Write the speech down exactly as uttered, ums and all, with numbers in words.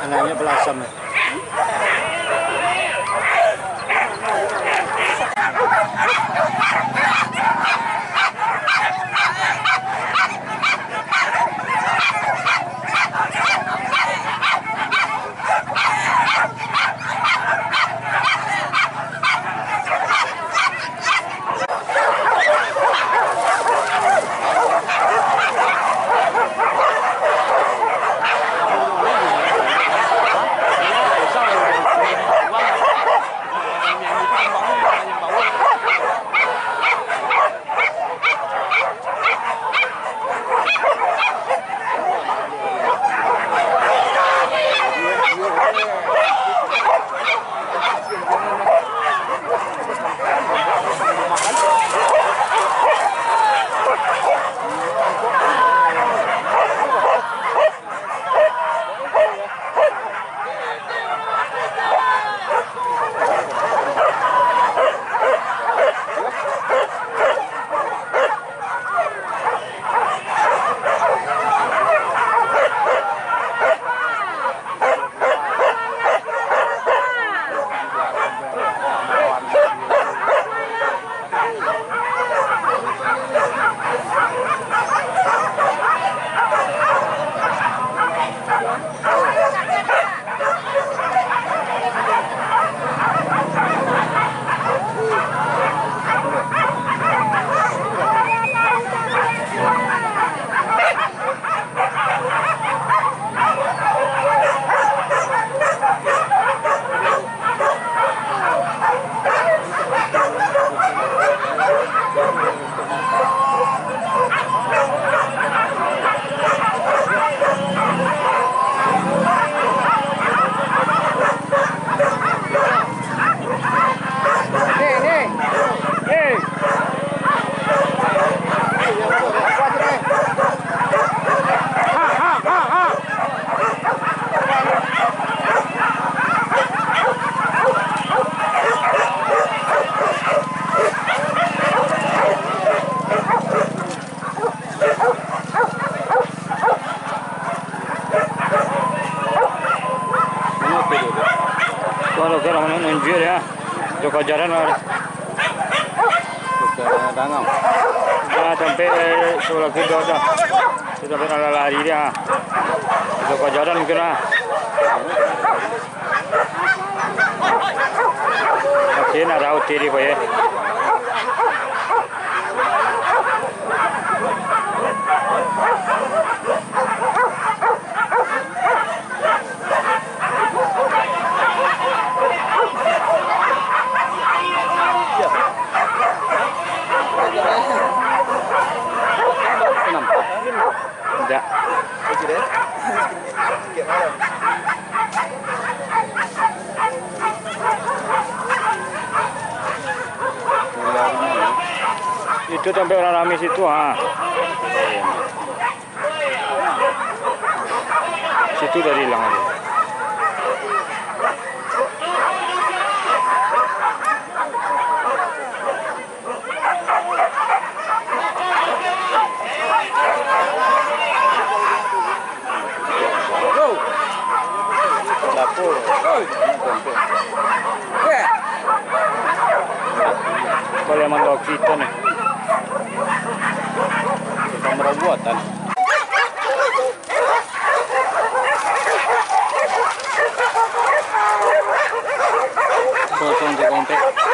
Anaknya belasam. Joko jaran ada. Sudah tangam. Sudah sampai sebelah kita dah. Sudah pernah lari dia. Joko jaran mungkin lah. Okey nak raut diri boleh. Itu sampai orang ramai situ ha. Situ dah hilang aja. Kalau yang mandok kita nih, kita meraguatan. Soal-soal sampai